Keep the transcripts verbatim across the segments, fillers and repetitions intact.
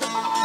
Altyazı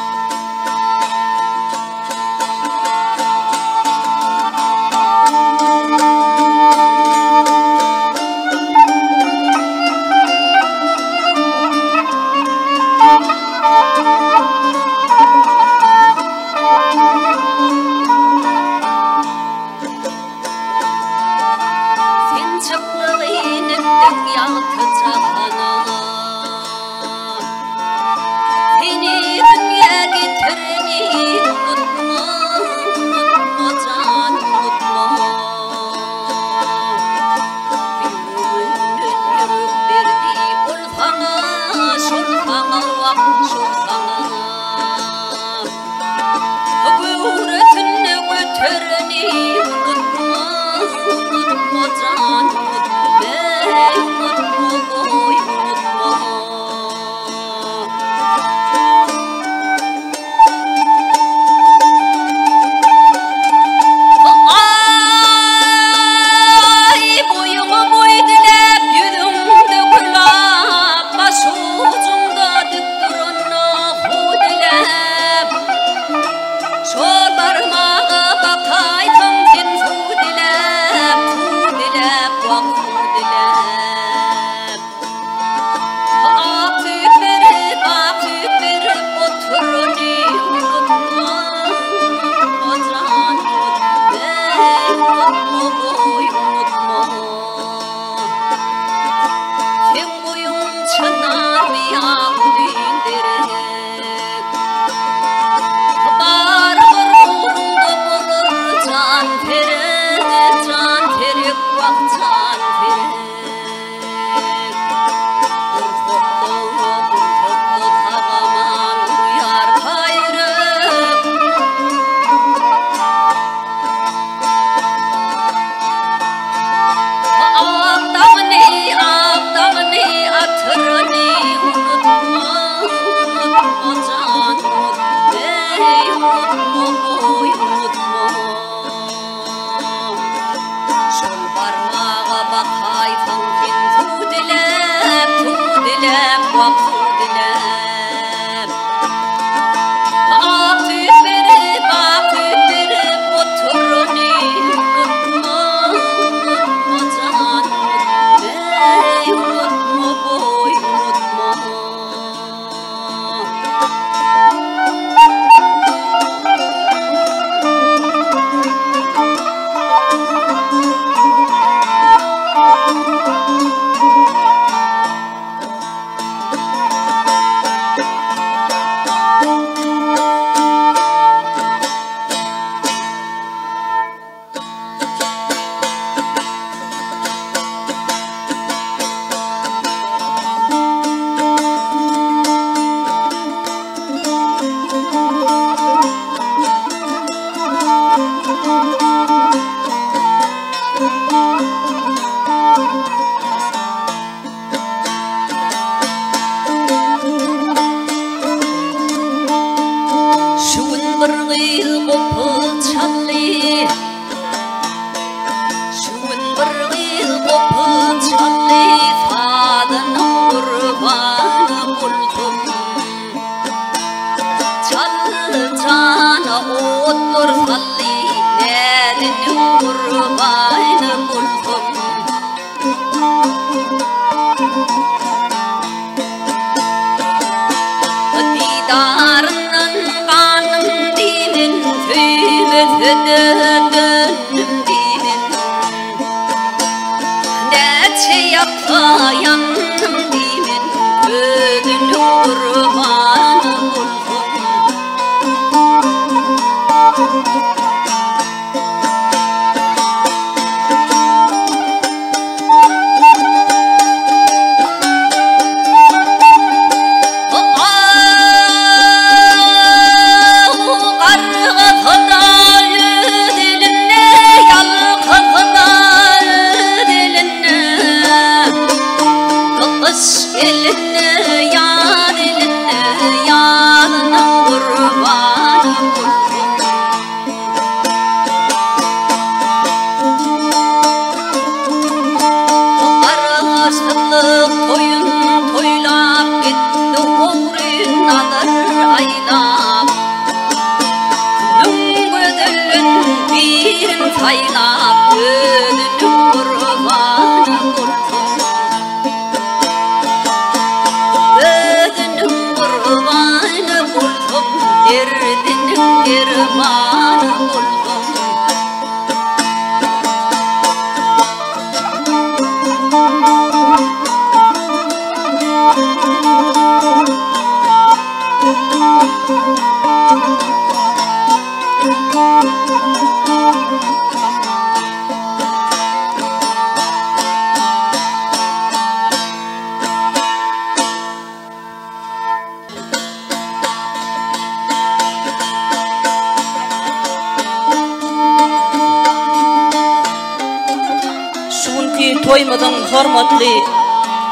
Hormatly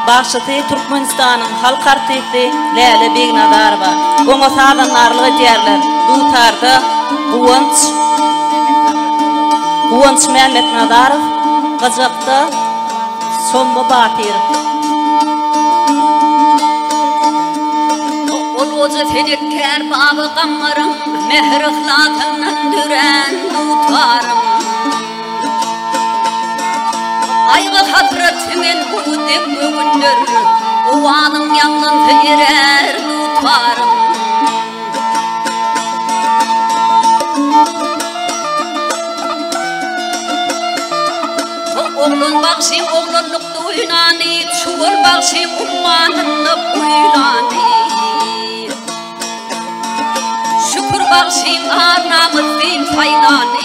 başçy Türkmenistanyň halk artisty Läle Begnazarowa goňa sadanlarlygy diýerler. Bu tarda Guwanç Guwanç Mehmetnazarow Gazakda sonma batyr. Olwoja fenetkär baby gammaram mehrixlatyndan dürän dutarym. Aygı hatratmen udep bugündür uwanym yandan terer utarım Oglun bakşim oglunlukda uynany çuwul bakşim ummanynda uylany Şükür bakşim arnamız din faydany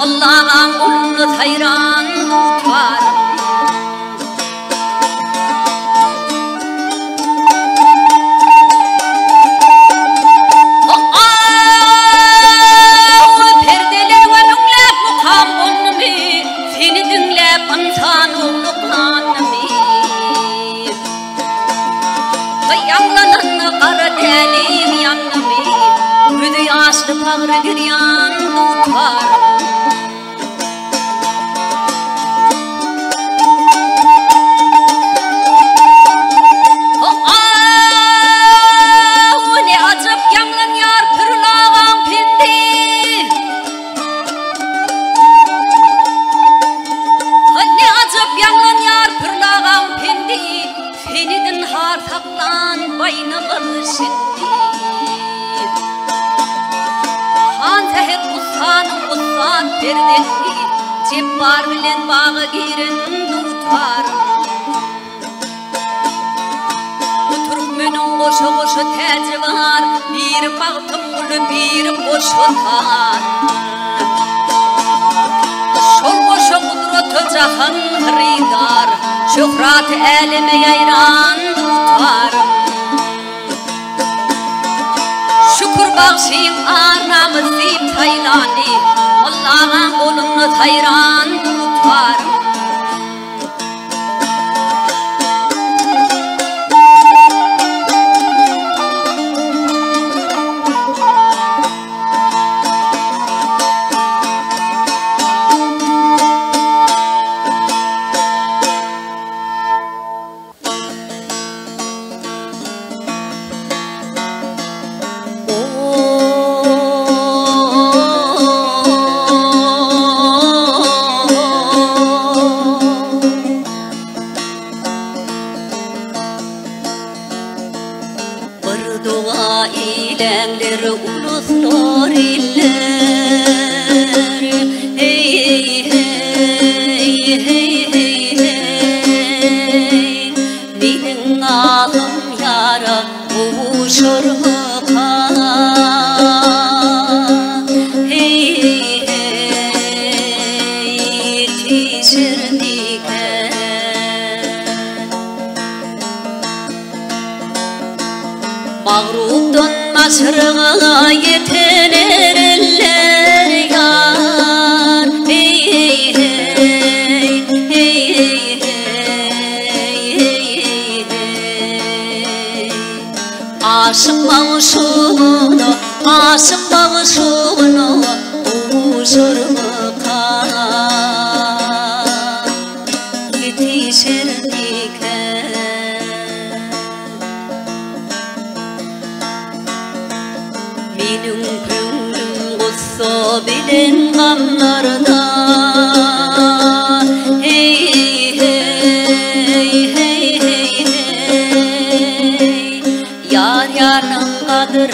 Allah'an ulunlu hayran utarım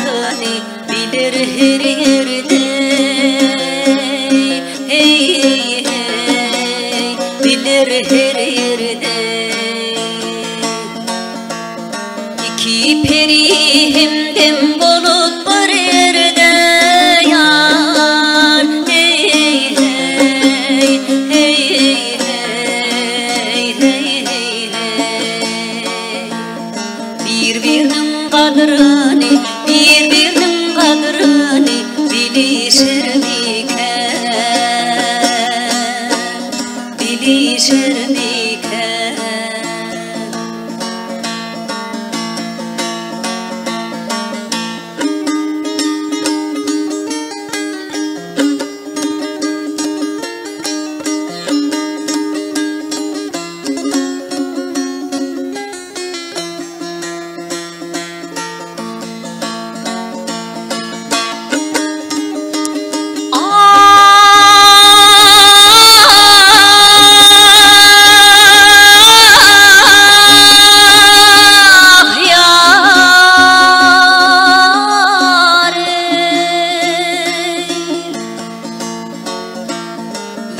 hani bilir her yerde. Hey hey hey, bilir her yerde. İki peri hem dem bulut var yerde yar. Hey hey hey, hey hey hey hey hey. Bir birinin kadrını, bir birinin kadrını bilişir miken, bilişir miken.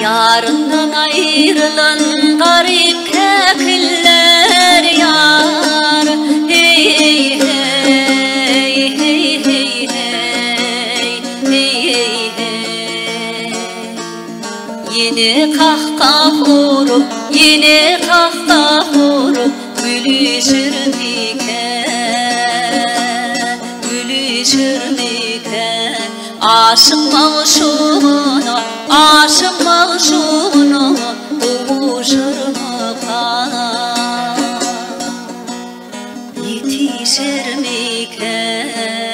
Yarından ayrılan garip kekiller yar. Hey hey hey, hey hey hey, hey hey hey. Yine kahkah vurup, yine kahkah vurup gülüşür miken, gülüşür miken. Aşık mavşuna, aşık mavşuna kavuşur mukan, yetişir miken?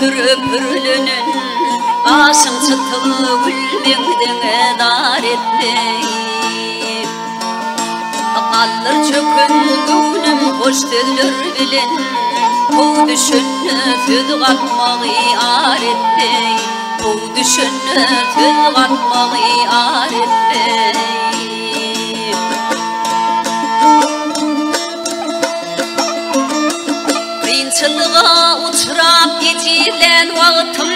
Pürpürlünün başım çıtılı gülmekdene dar etmeyip Akallır çökün gönlüm hoş döllür bilin Bu düşünü tüd katmağı ar etmeyip Bu düşünü tüd katmağı ar etmeyip Kıyınçılığa uçrap geçilen vağıtım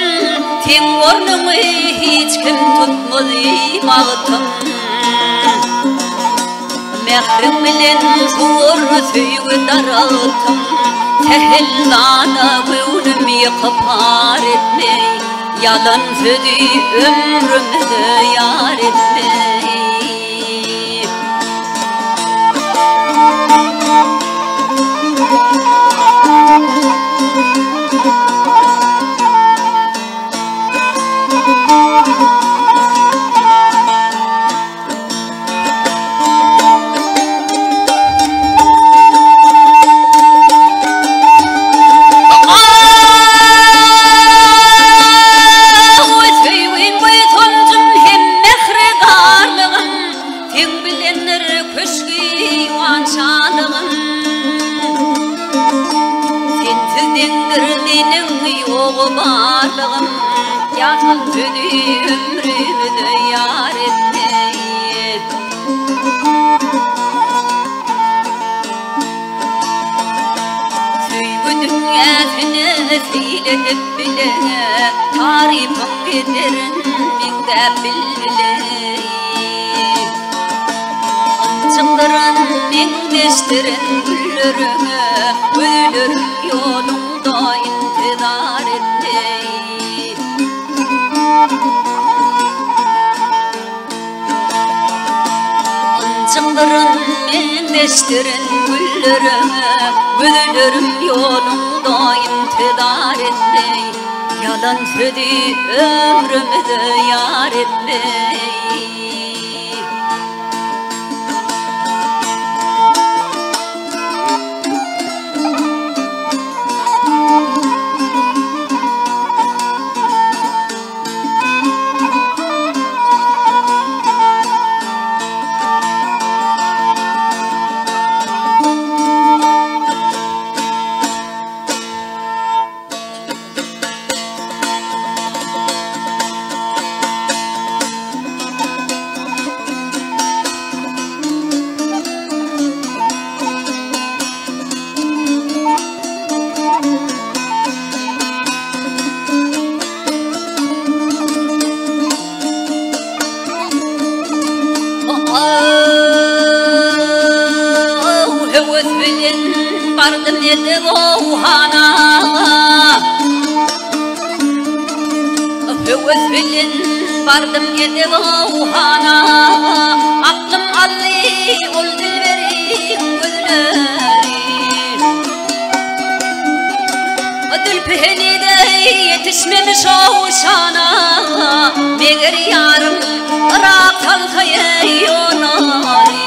Tem ornımı hiç kim tutmalıyım ağıtım Mehrim bilen zor süyü daraltım Tehillana gönlüm yıkıp ar etmey Yalan södü ömrümde yar etmey Bağırlığım yalan dönü ömrümde yar etmeyip Söygü dünyasını söyleyip bile Tarifim ederim ben de bilmeyip Ancıkların mendeştirin güllerimi Ölürüm yolumda intidar etmeyip Ancıkların mendeştirin güllerimi Ölürüm yolumda intidar etmeyip Yalan södü ömrümde yar etmeyip Vardım yedim Oğhan'a, aklım alli ol dilberim güllerim. Dülpeheni de yetişmemiş Oğuşan'a, meğer yarım Irak'tan kayayonarim.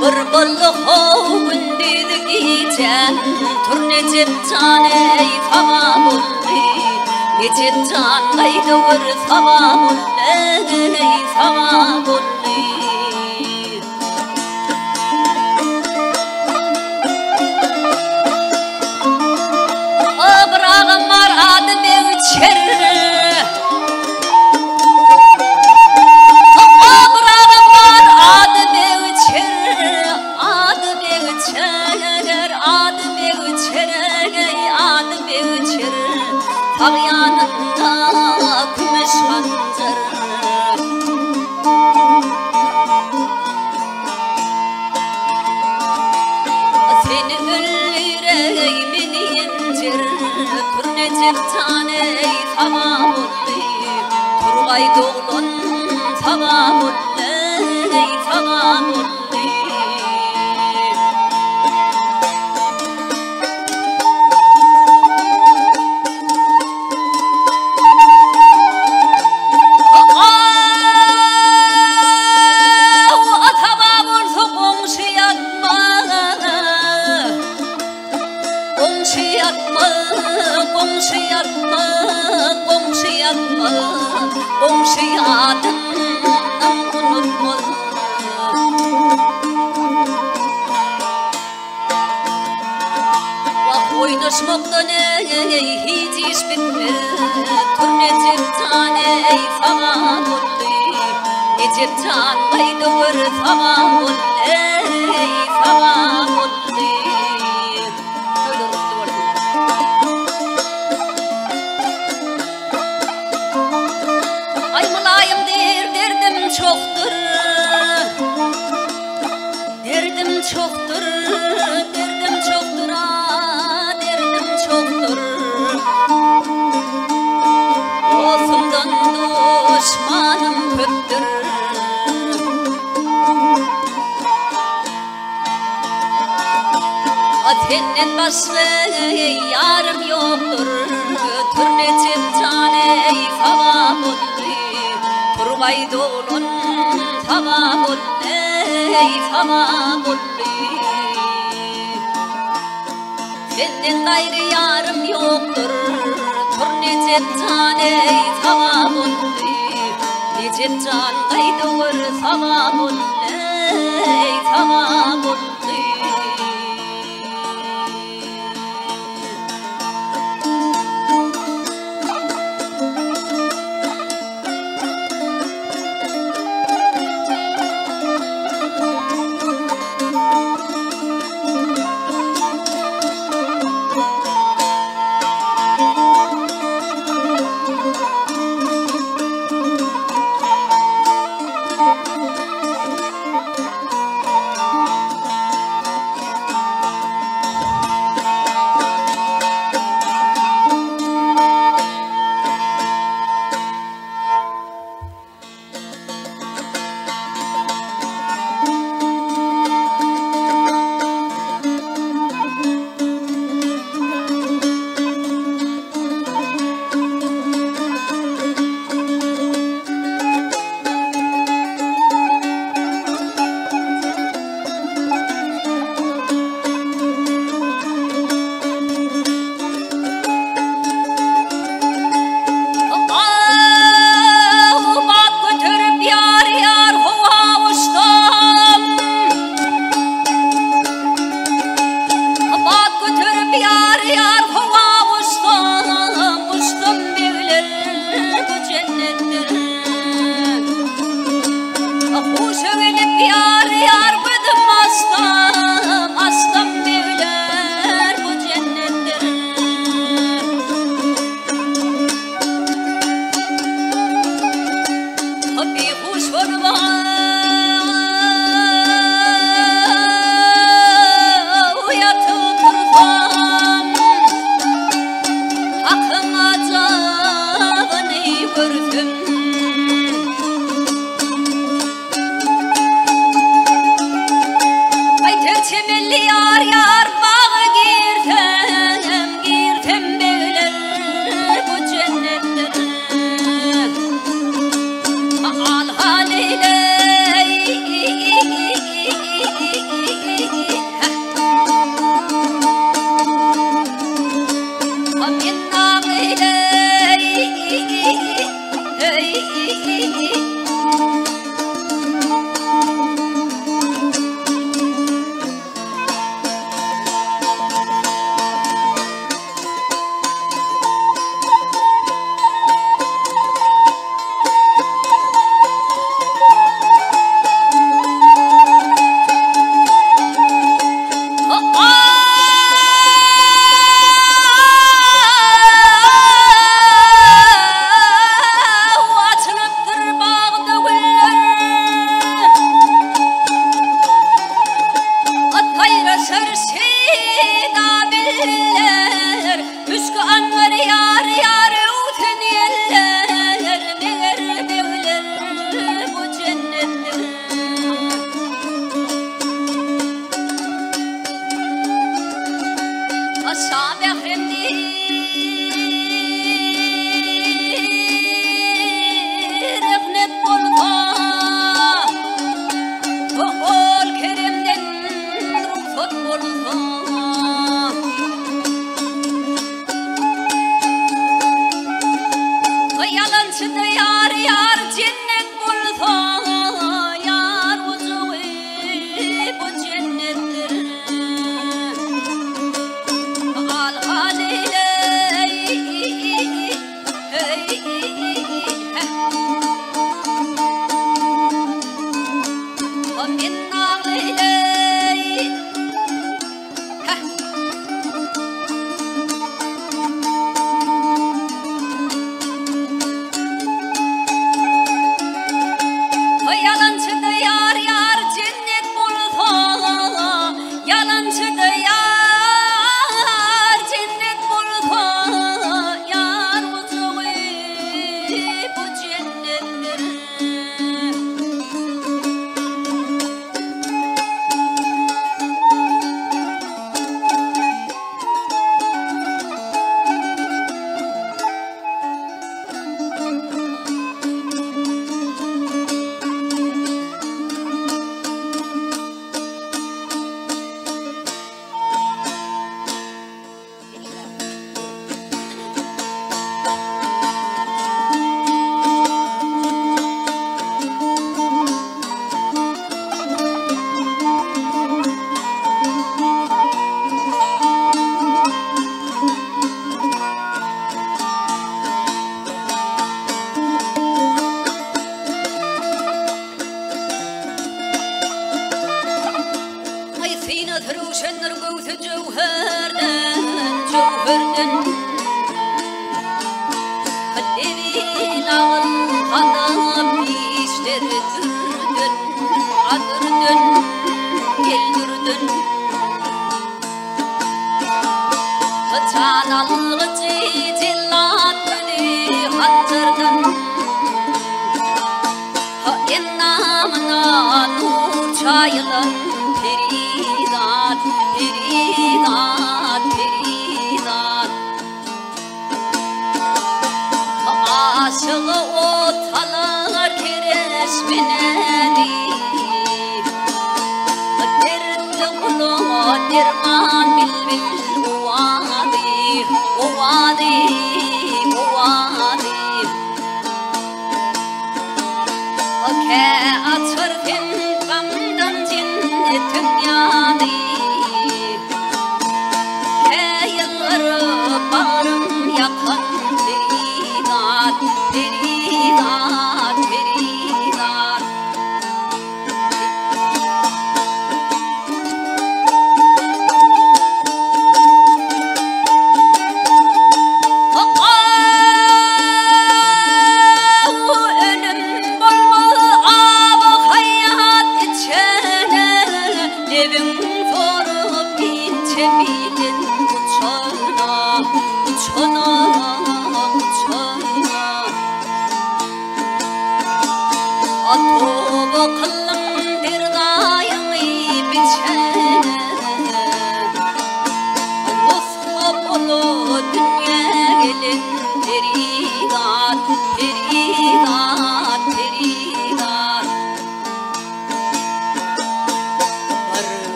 Bırbalı hovun dedi ki sen tur necip can ey famamulli necip can gaydavur famamulli ey famamulli. Senden başka yarım yoktur. Tur necip can ey famamulli turgay dolun famamulli ey famamulli. Senden gayrı yarım yoktur. Tur necip can ey famamulli necip can gaydavur famamulli ey famamulli. Bilbiller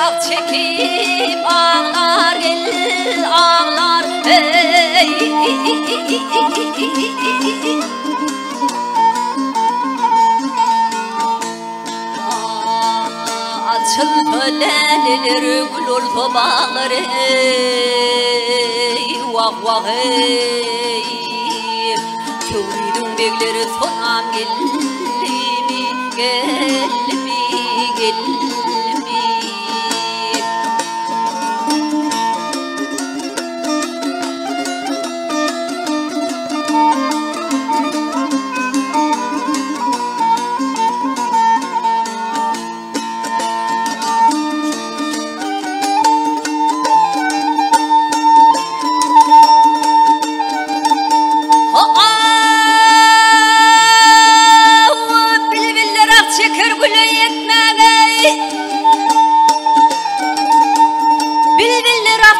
ak çeker gülü yetme bey.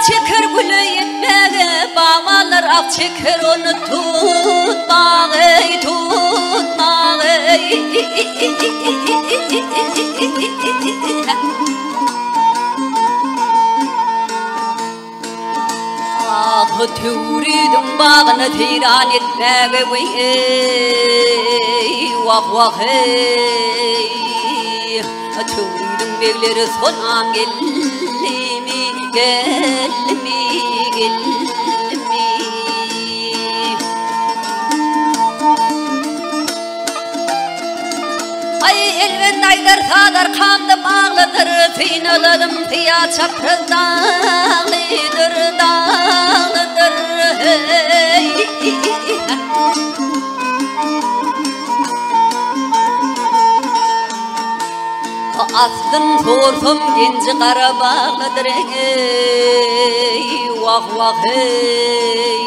çıkır gülüyüm beni, bağmalar al çıkır onu tut bağlay, tut bağlay. Ağlı tüvrüdüm bağını tiran etme ve vey, vah vah hey. Tüvrüdüm beyleri sonam geldi. Gelmi gelmi ay elven daydar sadar qamdı bağlıdır tinaladım tiya çaprızdalıdır dağlıdır hey Aslım torpum genci Karabağlıdır ey vah vah ey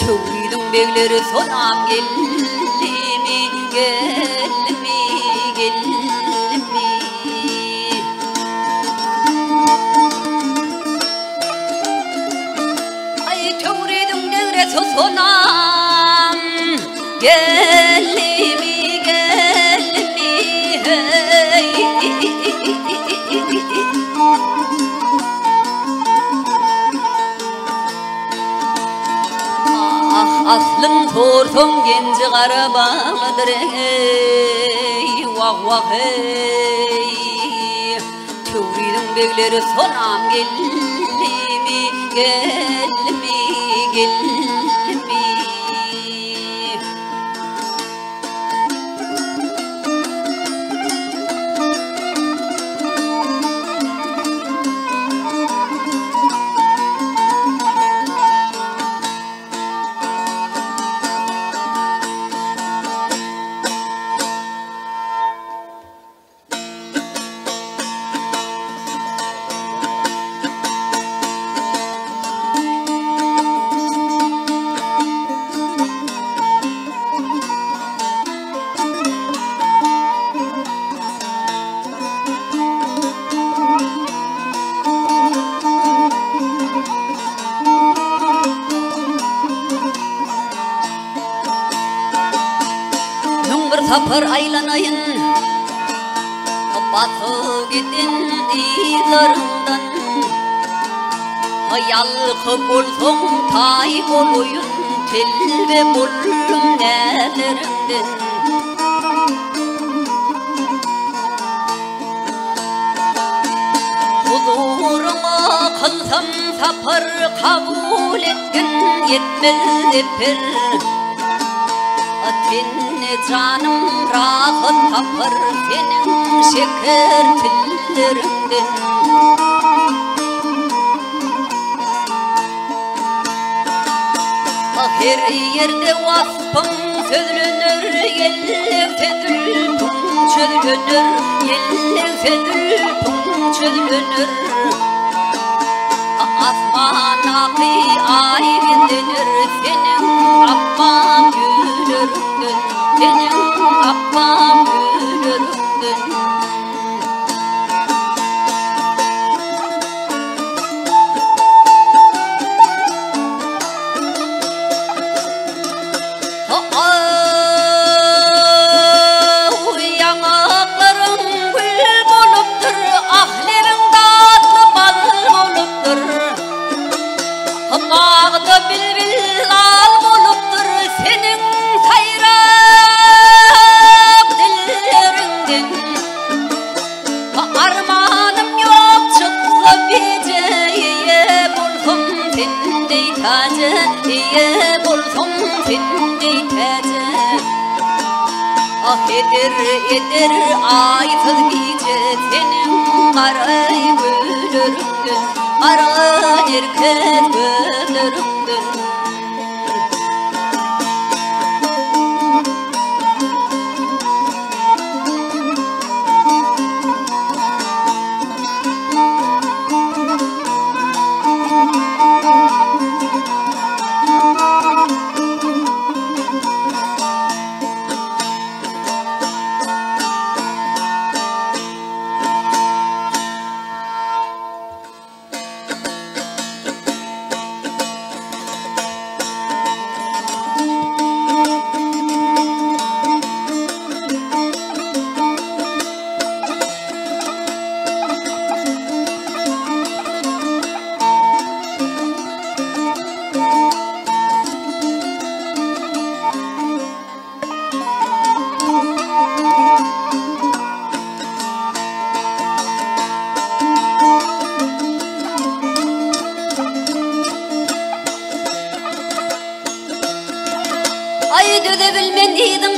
Çöğüydüm beyleri sonam geldi mi geldi mi geldi mi Ay çöğüydüm devre sonam geldi mi Aslım tortum genci Karabağlıdır ey vah vah ey Tüvrüdüm beyleri sonam geldi mi geldi mi geldi mi Tapır aylanayın, batıl gidin izarından Yalkı buldum tay oluyun, tilbe buldum nelerden Huzuruma kılsam tapır kabul ettin, yetmez epir Seni canım rahat tapır benim şeker tillerimden Her yerde vasfım sözlenir, yelle fedülpüm çözlenir, yelle fedülpüm çözlenir Asmana ki ay bindir, senin abbam gülür Benim abbam ölürümdün Yanaklarım gül buluptur Ahlerin tatlı bal buluptur Mağda bilbil al buluptur Senin Diye buldum seni tece Ah edir edir aysız gece Senin karayı bölürümdün Karan erkek bölürümdün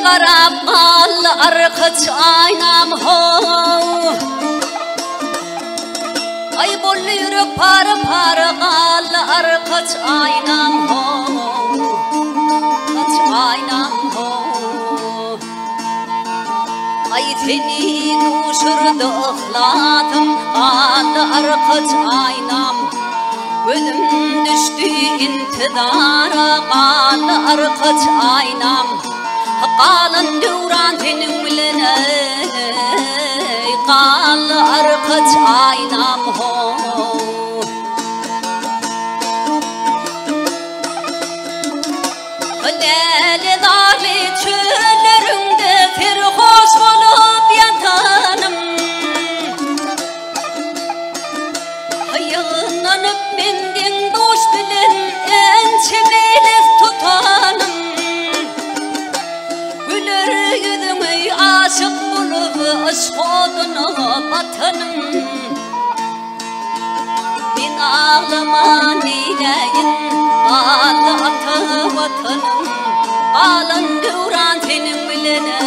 قرب قال أرقت عينم هو أي بولير بار بار قال أرقت عينم هو أرقت عينم هو أي تني نشرد أخلاقم قال أرقت عينم Ölüm düştü intidara Qal arqat aynam Qalın duran tenim bilene Qal arqat aynam ho Läle dağlı çöllerinde Ferhoş olup yatanım Yığınlanıp menden doş bilen ençemelez tutanım Güler yüzüme aşık bulup aşk oduna batanım Ben ağlama neyleyin bağlı atı vatanım Bağlan duran senin bilene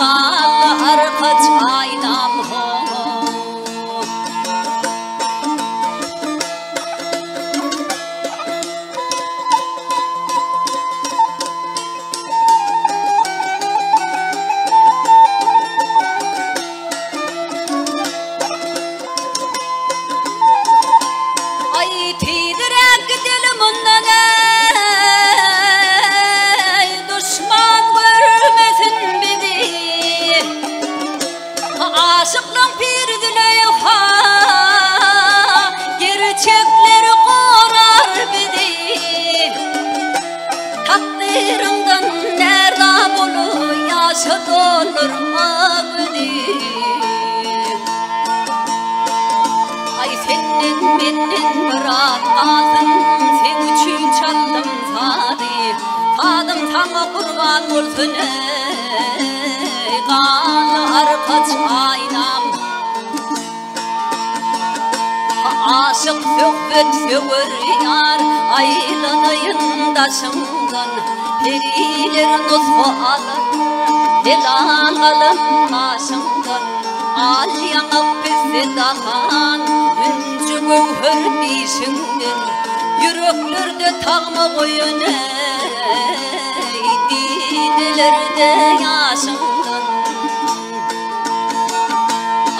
Bağlı arkaç aynam Aşık söhbet söver yar Aylanayın daşımdan Periler nutfu alır Delan alın başımdan Al yanıp bizi dağan Üncü mühür dişinden Yüreklerde tağma koyun ey Dinilerde yaşından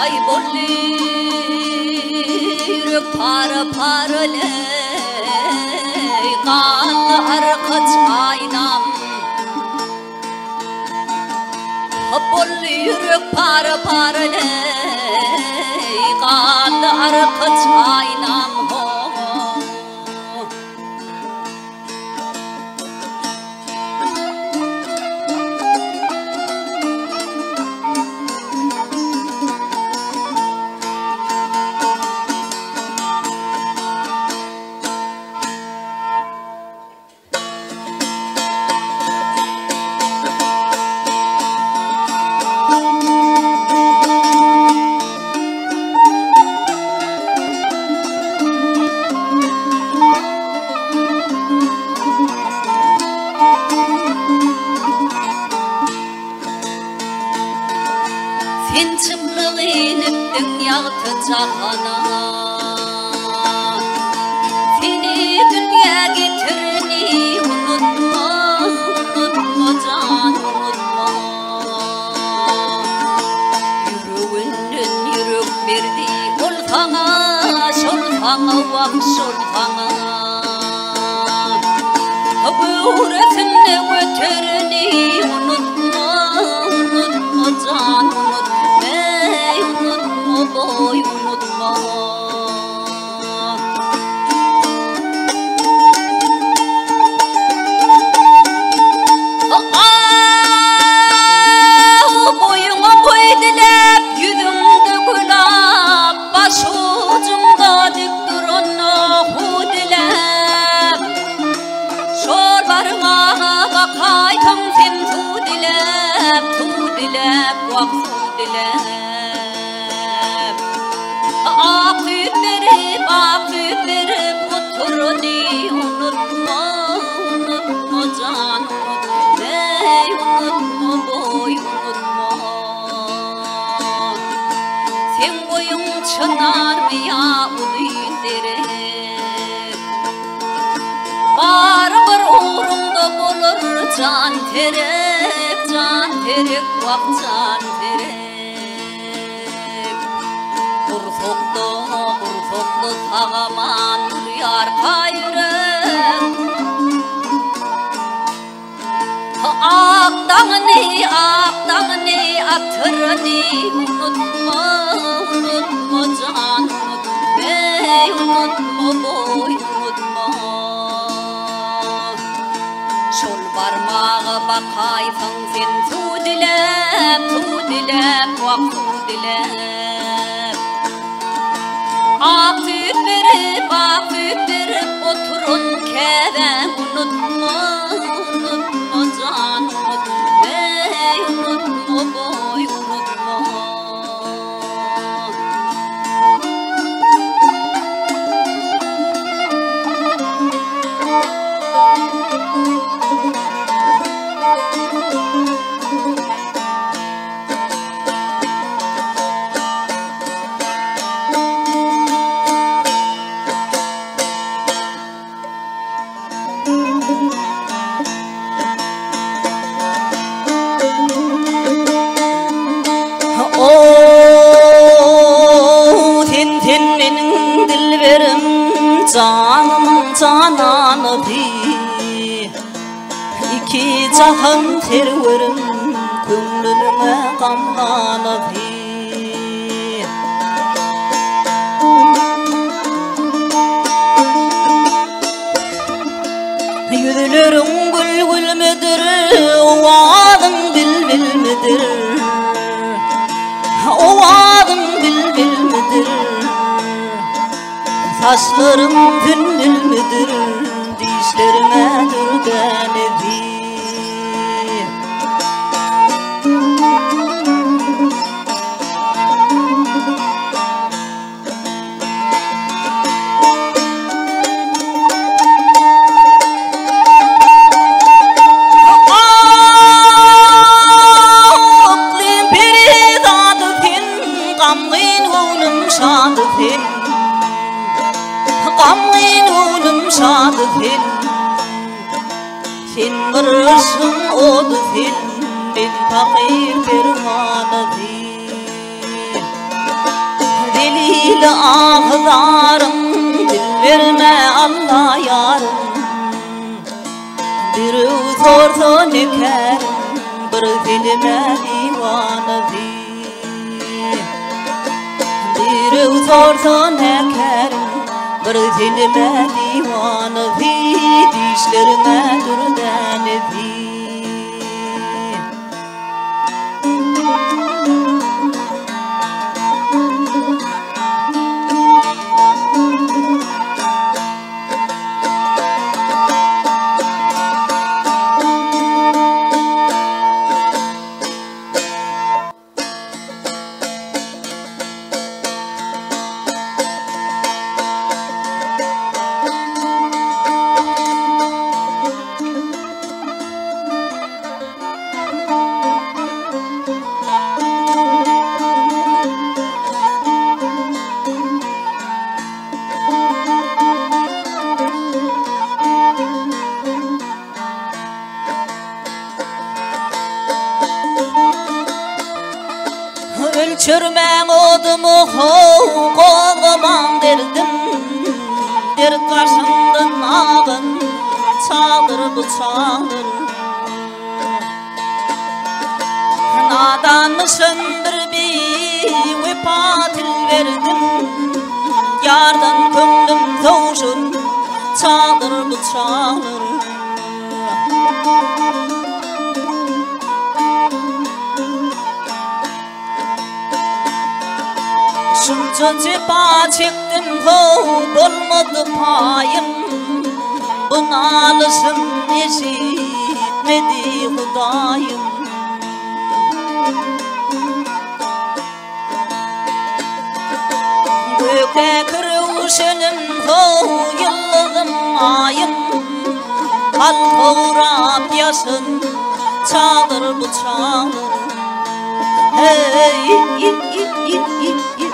Ay bolli Para para ley Qalla arqat aynam Hoppol yürek para para ley Qalla arqat aynam Unutma, unutma canım, ne çınar mı ya uduyun derim. Barbar uğrunda bulur can terek, can terek, vah can terek. Kursoklu, kursoklu sağaman duyar kayrım. Aktanı, aktanı, atırını unutma, unutma can, ey unutma boy, unutma. Çol parmağı bakaysın sen su dilem, su dilem, vak su dilem. Ak süt verip, ak süt verip oturun keve unutma. Canımın cananı değil, iki cahan terverim, gönlüme gamlanı değil. Yüzlerin gül gül müdür, ovadın bilbil müdür, ovadın bilbil müdür. Saçlarım gönül müdür, dişlerime dürden edeyim. Aklım beri dadı fin, gamlin oğlum şadı fin. Gamlin oğlum şadı fin, sen kırışın odu fin, ben takir fermanı fin. Delil ağlarım, dil verme Allah yarım. Bir zordu nökerim, bir dilime divanı fin. Bir zordu nökerim, bir dilime divanı di, dişlerime dürden di. Ölçürmem odumu, kolumam derdim, der karşımdan ağın, çalır bu çalır. Nadanmışımdır bir vepatil verdim, yardan köndüm doğuşun, çalır bu çalır. Şunca cepa çektim ho, bulmadı payım. Buna alışım eşitmedi hudayım. Gökte kırışınım ho, yılladım ayım. Al kovrap yaşın, çalır bu çalır. Hey, it, it, it, it, it.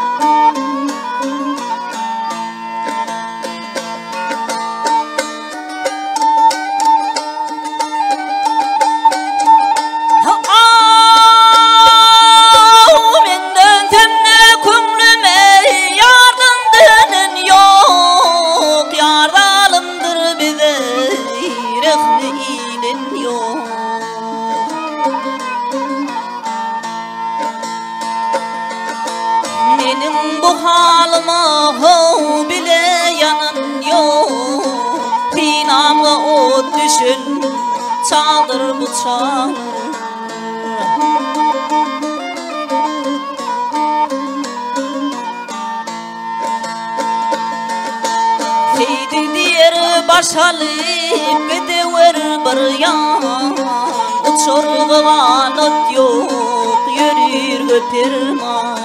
gün çaldır bu çan. Feydi diğer başalıp gidiver bir yan. Uçurgu anıt yok, yürür öpürman.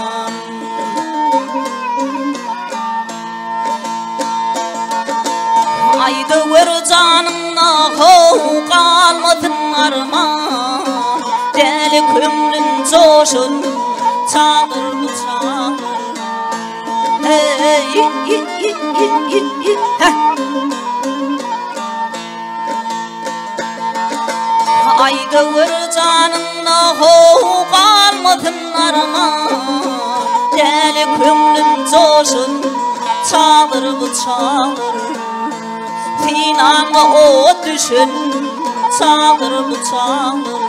Haydıver canımda kov kalmadın arman. Delik ömrün coşun çaldır bu çaldır. Hey, yi, yi, yi, yi, yi, yi, heh. Aygıvır canımda kov kalmadın arman. Delik ömrün coşun çaldır bu çaldır. Sinan'a o düşün, çaldır bu çaldır.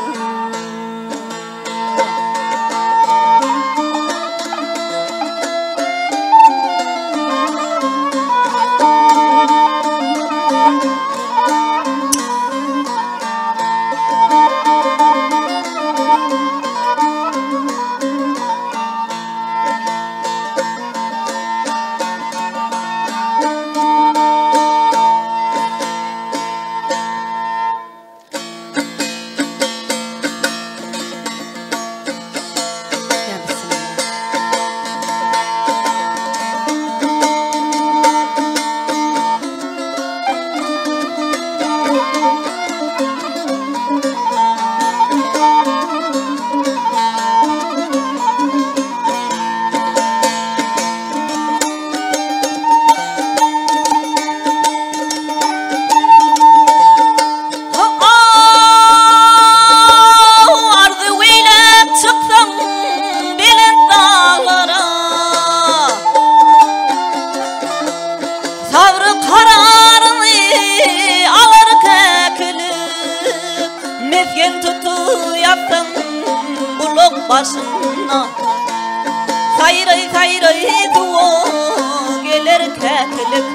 Sayrı sayrı duo gelir keklik.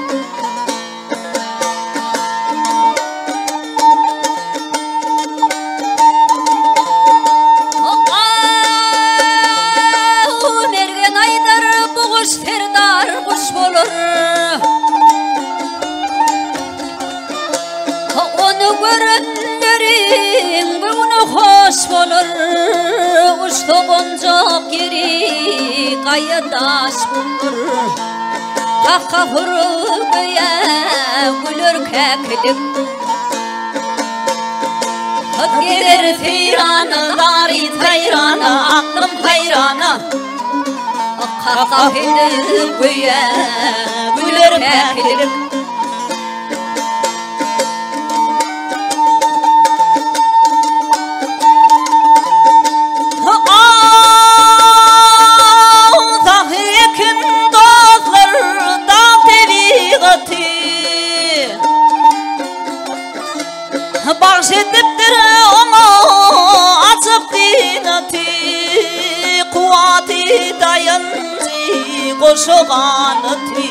Aaaa nergen aydar bu kuş ferdar kuş olur. Onu görünlerin bunu hoş olur. Uçtu boncuk geri kayadaş bulur. Takka vurup göğe gülür keklik. Gelir feyranı, darit feyranı, aklım feyranı. Takka vurup göğe gülür keklik. Bahşediptir ona açıp dinati. Kuvati dayandı koşu kanıtı.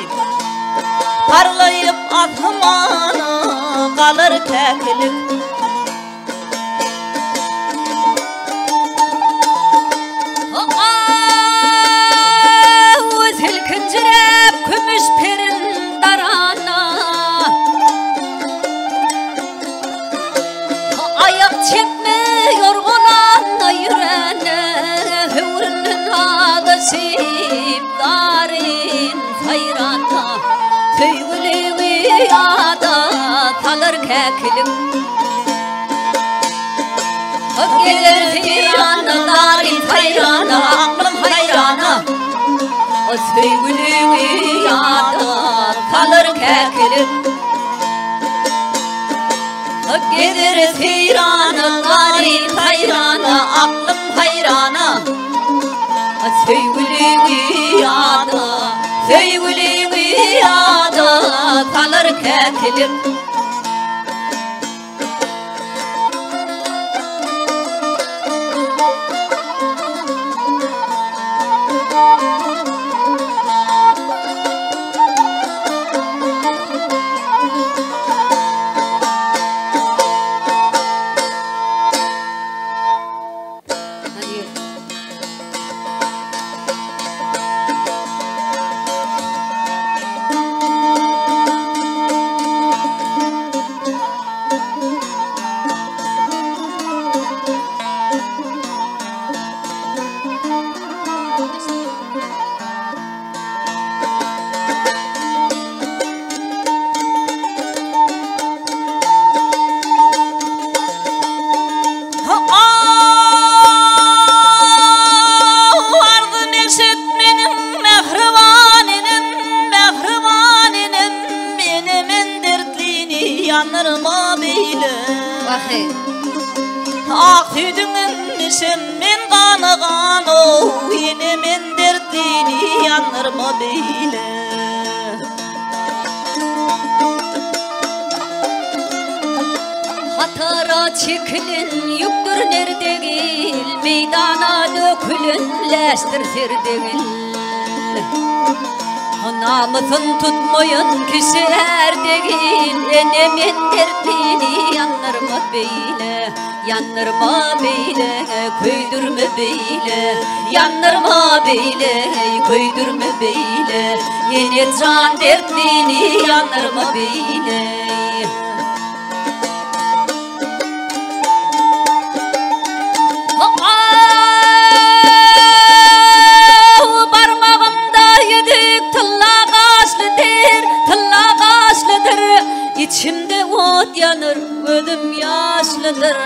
Parlayıp atmanı kalır keklik. Özül kıncırep kümüş pirin darana. Çekmiyor olanla yürene. Hürünün ağaçıp darin hayrana. Tüylüğü yada tanır keklik. Gelir hayrana, darin hayrana, aklım hayrana. Tüylüğü yada tanır keklik. Gelir hayrana, darin hayrana, aklım hayrana. Sevgili yada, sevgili yada, kalır keklik. yanırma beyle. Ak tüdünün işim men kanıgan o, yine men dertliğini yanırma beyle. Hatara çıkılın yüktür derdegil, meydana dökülün leştir serdegil. Namısın tutmayın kişi erdegil, enemin dertliğini yanırma beyle, yanırma beyle, köydürme beyle, yanırma beyle, köydürme beyle, yeni can dertliğini yanırma beyle. İçimde ot yanır, ölüm yaşlıdır.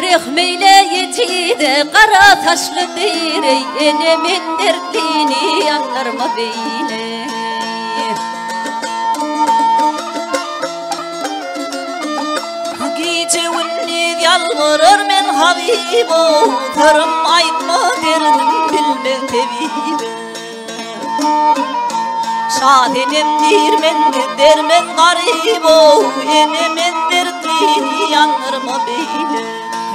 Rehmeyle yetide kara taşlıdır. Enemin dertliğini yanırma beyle. Gece ünlü yalvarır men habibo, karım aytma derdim bilme tebibe. Şadenim dirmendir, dermen garip o, enemendir dini yanırma beyle,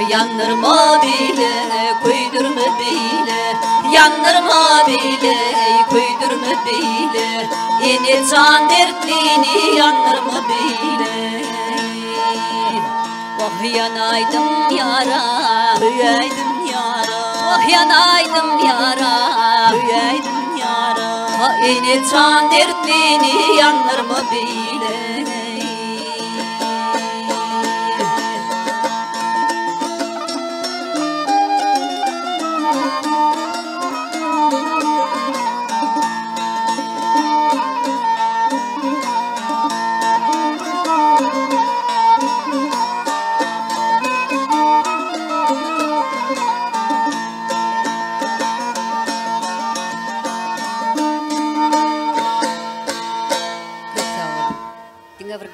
yanırma beyle, köydürme beyle, yanırma beyle, köydürme beyle, yeni can dertliğini yanırma beyle. Vah yanaydım yara, hüyaydım yara, vah yanaydım yara, hüyaydım. Yeni can dertliğini yanırma beyle.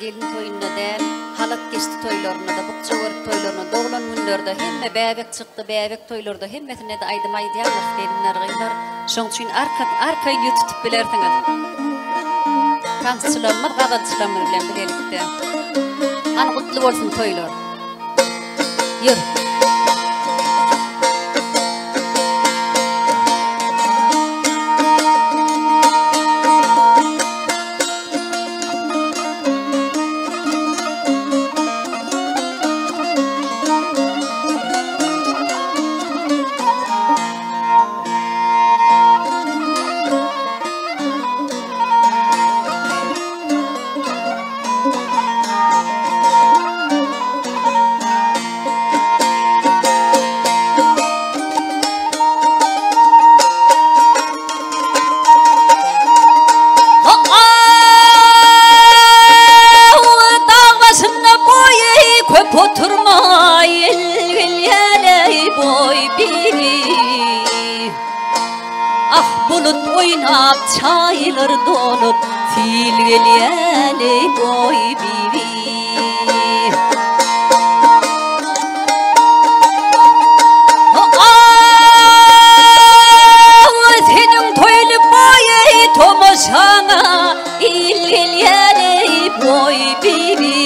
Gelin toyunda da, halak geçti toylarına da, bukça varıp toylarına, doğulan günlerde hemme bebek çıktı, bebek toylarda hemmetine de aydım aydı yalnız gelinler gaylar. Şoň üçin arkayı tutup bilersin adam. Kansçılarımız, gadatçılarımız bilen bilelikti. An kutlu olsun toylar. Yürü. Çaylar dolup fil geliyeli boy bibi. Aa, senin toylu boyu tomaşana il geliyeli boy bibi.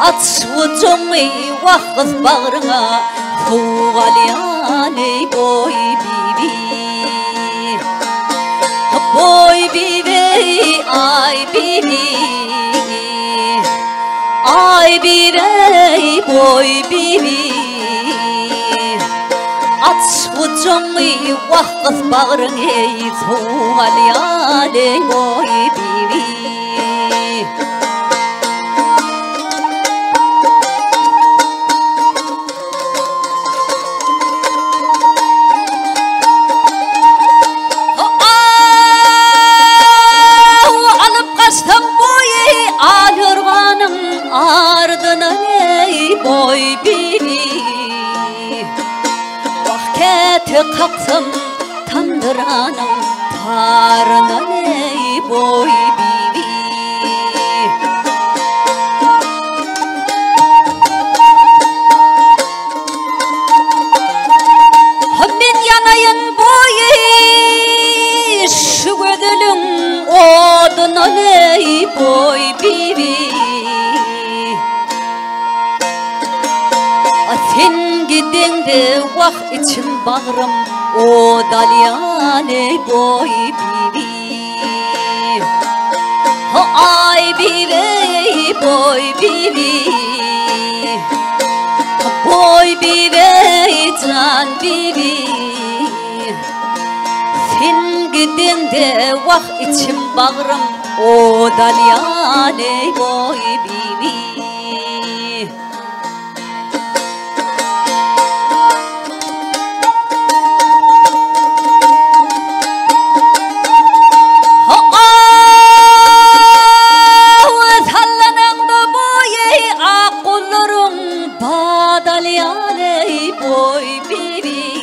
At şu cümleyi vahkız bağrına kuğaliyeli boy bibi. Boy bibi, ay bibi, ay bibi, boy bibi. Aç ucunu vahkız bağrın ey, soğal yale boy bibi. Kalksam tandıranım, tarına ney boy bibi. biri Atin gidindi vah için bağrım O dalyane boy biri Ho ay biri boy biri Boy biri can biri Fin gidindi vah için bağrım O dalyane boy bibi Ha Sallanın da boyu Akulların ba dalyane boy bibi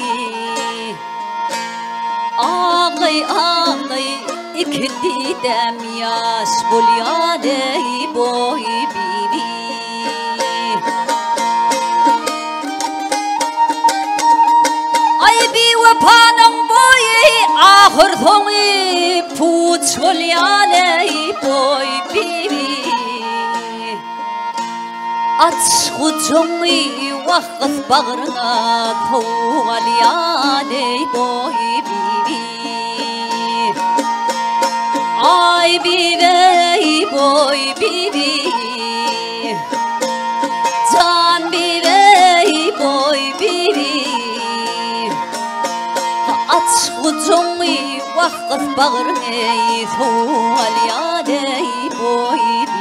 Ağlay ağlay İki didem yaş bulyane boy biri Ay bir vapanın boyu ahır sonu puç bulyane boy biri Aç kucunu vakıf bağrına tuğalyane boy biri Ay birey boy biri Can birey boy biri Aç kucunu vakıf bağırmayı Tuğal yadey boy biri